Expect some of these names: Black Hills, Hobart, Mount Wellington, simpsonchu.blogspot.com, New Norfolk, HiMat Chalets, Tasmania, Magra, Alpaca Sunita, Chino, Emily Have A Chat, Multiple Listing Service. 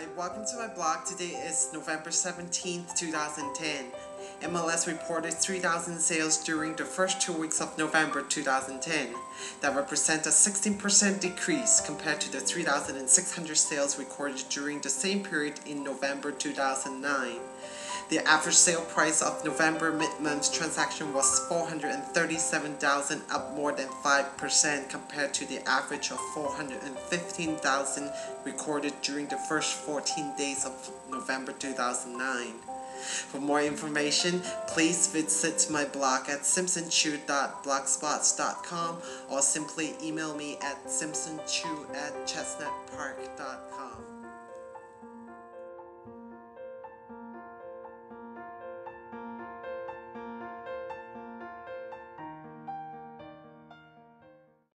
Hi, welcome to my blog. Today is November 17th, 2010. MLS reported 3,000 sales during the first 2 weeks of November 2010. That represents a 16% decrease compared to the 3,600 sales recorded during the same period in November 2009. The average sale price of November mid-month transaction was $437,000, up more than 5% compared to the average of $415,000 recorded during the first 14 days of November 2009. For more information, please visit my blog at simpsonchu.blogspot.com or simply email me at simpsonchu@chestnutpark.com.